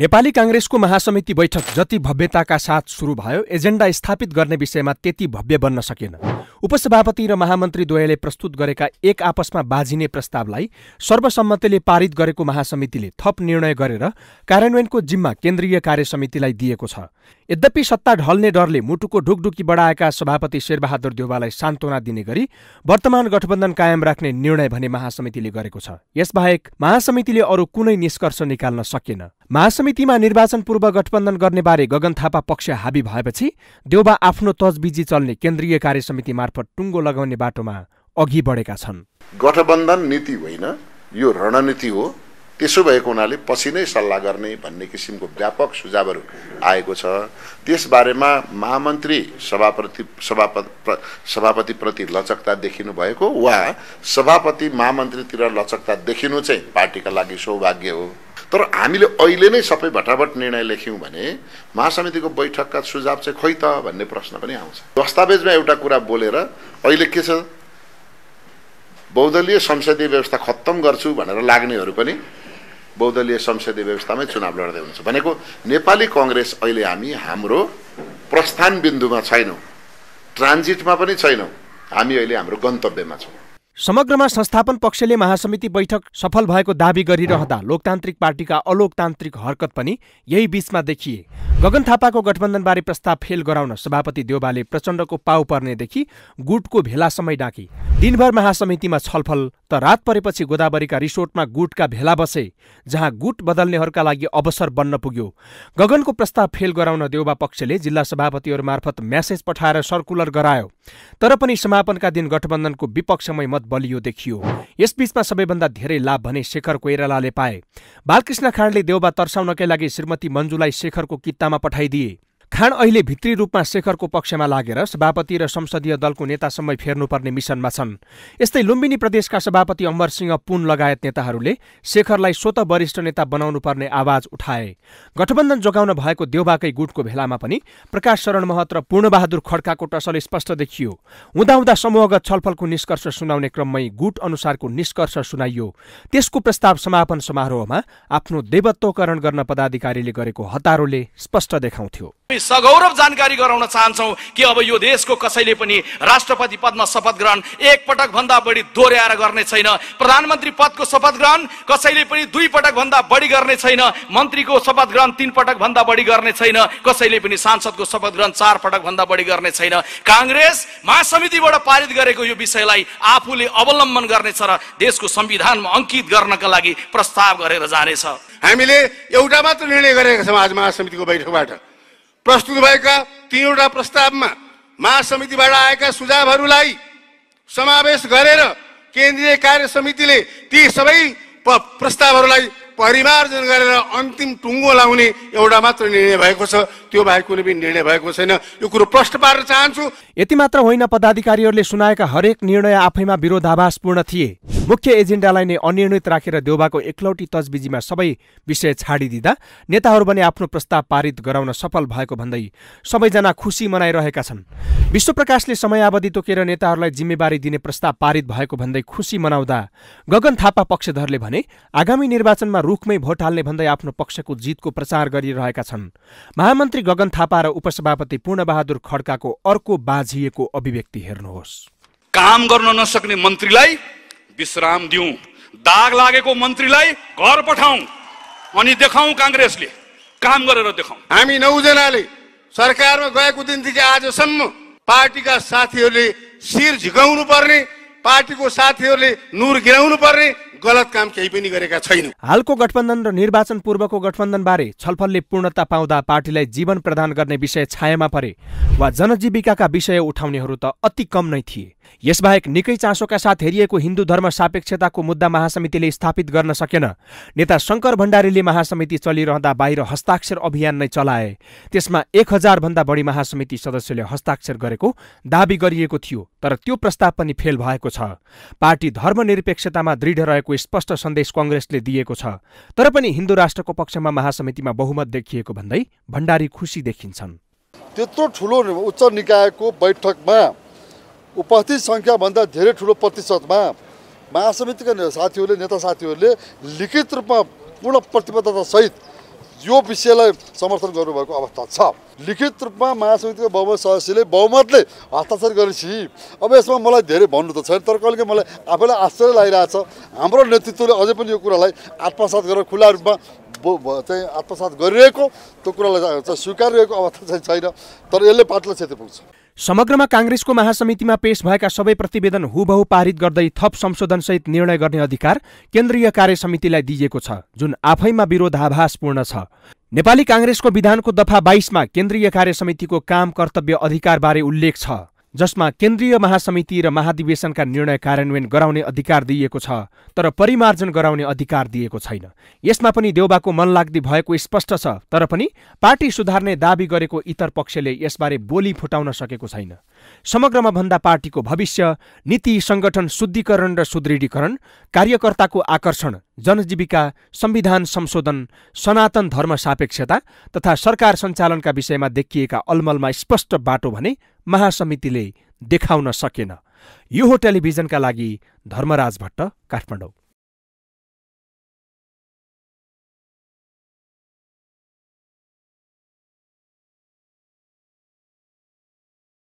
नेपाली कांग्रेसको महासमिति बैठक जति भव्यताका साथ सुरु भयो, एजेन्डा स्थापित गर्ने विषयमा त्यति भव्य बन्न सकेन। उपसभापति र महामन्त्री द्वयले प्रस्तुत गरेका एक आपसमा बाजिने प्रस्तावलाई सर्वसम्मतिले पारित गरेको महासमितिले थप निर्णय गरेर कार्यान्वयनको जिम्मा केन्द्रीय कार्यसमितिलाई दिएको छ। यद्यपि सत्ता ढल्ने डरले मुटुको ढुकढुकी बढाएका सभापति शेरबहादुर देउवालाई सान्त्वना दिने गरी वर्तमान गठबन्धन कायम राख्ने निर्णय भने महासमितिले गरेको छ। यसबाहेक महासमितिले अरू कुनै निष्कर्ष निकाल्न सकेन। महासमितिमा निर्वाचनपूर्व गठबन्धन गर्ने बारे गगन थापा पक्ष हावी भएपछि देउवा आफ्नो तजबिजी चल्ने केन्द्रीय कार्यसमिति मार्फत टुङ्गो लगाउने बाटोमा अघि बढेका छन्। गठबन्धन नीति होइन, यो रणनीति हो। त्यसो भएको हुनाले पछि नै सल्लाह गर्ने भन्ने किसिमको व्यापक सुझावहरू आएको छ। त्यसबारेमा महामन्त्री सभापतिप्रति लचकता देखिनु भएको वा सभापति महामन्त्रीतिर लचकता देखिनु चाहिँ पार्टीका लागि सौभाग्य हो। तर हामीले अहिले नै सबै भटाभट निर्णय लेख्यौँ भने महासमितिको बैठकका सुझाव चाहिँ खोइ त भन्ने प्रश्न पनि आउँछ। दस्तावेजमा एउटा कुरा बोलेर अहिले के छ, बहुदलीय संसदीय व्यवस्था खत्तम गर्छु भनेर लाग्नेहरू पनि बहुदलीय संसदीय व्यवस्थामै चुनाव लड्दै हुन्छ भनेको नेपाली कांग्रेस अहिले हामी हाम्रो प्रस्थान बिन्दुमा छैनौँ, ट्रान्जिटमा पनि छैनौँ, हामी अहिले हाम्रो गन्तव्यमा छौँ। समग्रमा संस्थापन पक्षले महासमिति बैठक सफल भएको दावी गरिरहँदा लोकतान्त्रिक पार्टीका अलोकतान्त्रिक हरकत पनि यही बीचमा देखिए। गगन थापाको गठबन्धनबारे प्रस्ताव फेल गराउन सभापति देउवाले प्रचण्डको पाउ पर्नेदेखि गुटको भेलासम्मै डाकी। दिनभर महासमितिमा छलफल त रात परेपछि गोदावरीका रिसोर्टमा गुटका भेला बसे, जहाँ गुट बदल्नेहरूका लागि अवसर बन्न पुग्यो। गगनको प्रस्ताव फेल गराउन देउवा पक्षले जिल्ला सभापतिहरू मार्फत म्यासेज पठाएर सर्कुलर गरायो, तर पनि समापनका दिन गठबन्धनको विपक्षमै बलियो देखियो। यसबीचमा सबैभन्दा धेरै लाभ भने शेखर कोइरालाले पाए। बालकृष्ण खाँडले देउवा तर्साउनकै लागि श्रीमती मन्जुलाई शेखरको कित्तामा पठाइदिए। खाँड अहिले भित्री रूपमा शेखरको पक्षमा लागेर सभापति र संसदीय दलको नेतासम्मै फेर्नुपर्ने मिसनमा छन्। यस्तै लुम्बिनी प्रदेशका सभापति अमर सिंह पुन लगायत नेताहरूले शेखरलाई स्वत वरिष्ठ नेता बनाउनुपर्ने आवाज उठाए। गठबन्धन जोगाउन भएको देउवाकै गुटको भेलामा पनि प्रकाश शरण महत र पूर्णबहादुर खड्काको टसल स्पष्ट देखियो। हुँदाहुँदा समूहगत छलफलको निष्कर्ष सुनाउने क्रममै गुट अनुसारको निष्कर्ष सुनाइयो। त्यसको प्रस्ताव समापन समारोहमा आफ्नो देवत्वकरण गर्न पदाधिकारीले गरेको हतारोले स्पष्ट देखाउँथ्यो। सगौरव जानकारी गराउन चाहन्छौं कि अब यो देशको कसैले पनि राष्ट्रपति पदमा शपथ ग्रहण एक पटक भन्दा बढी दोहोऱ्याएर गर्ने छैन, प्रधानमन्त्री पदको शपथ ग्रहण कसैले पनि दुई पटक भन्दा बढी गर्ने छैन, मन्त्रीको शपथ ग्रहण तीन पटक भन्दा बढी गर्ने छैन, कसैले पनि सांसदको शपथ ग्रहण चार पटक भन्दा बढी गर्ने छैन। कांग्रेस महासमितिबाट पारित गरेको यो विषयलाई आफूले अवलम्बन गर्नेछ र देशको संविधानमा अंकित गर्नका लागि प्रस्ताव गरेर जानेछ। हामीले एउटा मात्र निर्णय गरेका छौं। आज महासमितिको बैठकबाट प्रस्तुत भएका तीनवटा प्रस्तावमा महासमितिबाट आएका सुझावहरूलाई समावेश गरेर केन्द्रीय कार्यसमितिले ती सबै प्रस्तावहरूलाई परिमार्जन गरेर अन्तिम टुङ्गो लाउने एउटा मात्र निर्णय भएको छ। त्यो बाहेक कुनै पनि निर्णय भएको छैन। यो कुरो प्रश्न पार्न चाहन्छु। यति मात्र होइन, पदाधिकारीहरूले सुनाएका हरेक निर्णय आफैमा विरोधाभासपूर्ण थिए। मुख्य एजेन्डालाई नै अनिर्णित राखेर देउवाको एकलौटी तजबिजीमा सबै विषय छाडिदिँदा नेताहरू भने आफ्नो प्रस्ताव पारित गराउन सफल भएको भन्दै सबैजना खुसी मनाइरहेका छन्। विश्व प्रकाशले समयावधि तोकेर नेताहरूलाई जिम्मेवारी दिने प्रस्ताव पारित भएको भन्दै खुसी मनाउँदा गगन थापा पक्षधरले भने आगामी निर्वाचनमा रुखमै भोट हाल्ने भन्दै आफ्नो पक्षको जितको प्रचार गरिरहेका छन्। महामन्त्री गगन थापा र उपसभापति पूर्णबहादुर खड्काको अर्को बाझिएको अभिव्यक्ति हेर्नुहोस्। काम गर्न नसक्ने मन्त्रीलाई विश्राम दिउँ, दाग लागेको मन्त्रीलाई घर पठाउँ अनि देखाउँ कांग्रेसले काम गरेर देखाउँ। हामी ९ जनाले सरकारमा गएको दिनदेखि आजसम्म पार्टीका साथीहरूले शिर झिकाउनु पर्ने, पार्टीको साथीहरूले नूर गिराउनु पर्ने गलत काम केही पनि गरेका छैनौं। हालको गठबन्धन र निर्वाचन पूर्वको गठबन्धन बारे छलफलले पूर्णता पाउँदा पार्टीलाई जीवन प्रदान गर्ने विषय छायामा परे वा जनजीविकाका विषय उठाउनेहरू त अति कम नै थिए। यसबाहेक निकै चासोका साथ हेरिएको हिन्दू धर्म सापेक्षताको मुद्दा महासमितिले स्थापित गर्न सकेन। नेता शंकर भण्डारीले महासमिति चलिरहँदा बाहिर हस्ताक्षर अभियान नै चलाए। त्यसमा 1000 भन्दा बढी महासमिति सदस्यले हस्ताक्षर गरेको दावी गरिएको थियो, तर त्यो प्रस्ताव पनि फेल भएको छ। पार्टी धर्मनिरपेक्षतामा दृढ रहेको स्पष्ट सन्देश कांग्रेसले दिएको छ, तर पनि हिन्दू राष्ट्रको पक्षमा महासमितिमा बहुमत देखिएको भन्दै भण्डारी खुसी देखिन्छन्। त्यत्रो ठुलो उच्च निकायको बैठकमा उपस्थित संख्याभन्दा धेरै ठुलो प्रतिशतमा महासमितिका नेता साथीहरूले लिखित रूपमा पूर्ण प्रतिबद्धतासहित यो विषयलाई समर्थन गर्नुभएको अवस्था छ। लिखित रूपमा महासमितिको बहुमत सदस्यले बहुमतले हस्ताक्षर गरेपछि अब यसमा मलाई धेरै भन्नु त छैन, तर कहिले मलाई आफैलाई आश्चर्य लागिरहेछ हाम्रो नेतृत्वले अझै पनि यो कुरालाई आत्मसात गरेर खुला रूपमा चाहिँ आत्मसात गरिरहेको, त्यो कुरालाई चाहिँ स्वीकारिरहेको अवस्था चाहिँ छैन, तर यसले पार्टीलाई क्षति पुग्छ। समग्रमा कांग्रेसको महासमितिमा पेश भएका सबै प्रतिवेदन हुबहु पारित गर्दै थप संशोधनसहित निर्णय गर्ने अधिकार केन्द्रीय कार्यसमितिलाई दिइएको छ, जुन आफैमा विरोधाभासपूर्ण छ। नेपाली कांग्रेसको विधानको दफा 22मा केन्द्रीय कार्यसमितिको काम कर्तव्य अधिकारबारे उल्लेख छ, जसमा केन्द्रीय महासमिति र महाधिवेशनका निर्णय कार्यान्वयन गराउने अधिकार दिइएको छ, तर परिमार्जन गराउने अधिकार दिएको छैन। यसमा पनि देउवाको मनलाग्दी भएको स्पष्ट छ, तर पनि पार्टी सुधार्ने दावी गरेको इतर पक्षले यसबारे बोली फुटाउन सकेको छैन। समग्रमा भन्दा पार्टीको भविष्य, नीति संगठन शुद्धिकरण र सुदृढीकरण, कार्यकर्ताको आकर्षण, जनजीविका, संविधान संशोधन, सनातन धर्म सापेक्षता तथा सरकार सञ्चालनका विषयमा देखिएका अलमलमा स्पष्ट बाटो भने महासमितिले देखाउन सकेन। यो हो टेलिभिजनका लागि धर्मराज भट्ट, काठमाडौँ।